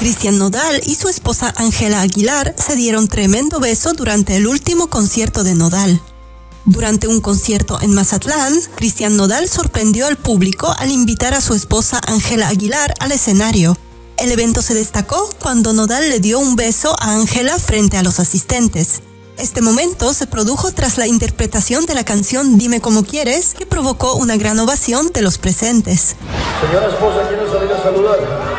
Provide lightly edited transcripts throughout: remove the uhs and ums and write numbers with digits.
Christian Nodal y su esposa Ángela Aguilar se dieron tremendo beso durante el último concierto de Nodal. Durante un concierto en Mazatlán, Christian Nodal sorprendió al público al invitar a su esposa Ángela Aguilar al escenario. El evento se destacó cuando Nodal le dio un beso a Ángela frente a los asistentes. Este momento se produjo tras la interpretación de la canción Dime Cómo Quieres, que provocó una gran ovación de los presentes. Señora esposa, ¿quiere salir a saludar?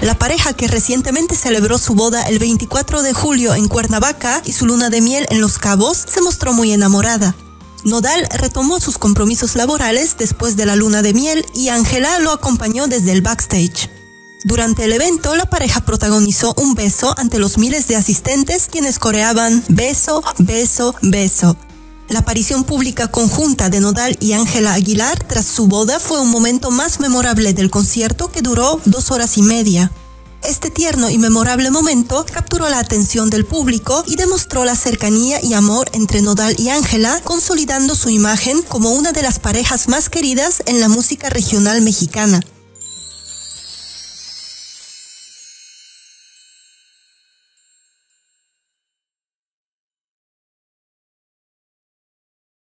La pareja, que recientemente celebró su boda el 24 de julio en Cuernavaca y su luna de miel en Los Cabos, se mostró muy enamorada. Nodal retomó sus compromisos laborales después de la luna de miel y Ángela lo acompañó desde el backstage. Durante el evento, la pareja protagonizó un beso ante los miles de asistentes, quienes coreaban beso, beso, beso. La aparición pública conjunta de Nodal y Ángela Aguilar tras su boda fue un momento más memorable del concierto, que duró 2 horas y media. Este tierno y memorable momento capturó la atención del público y demostró la cercanía y amor entre Nodal y Ángela, consolidando su imagen como una de las parejas más queridas en la música regional mexicana.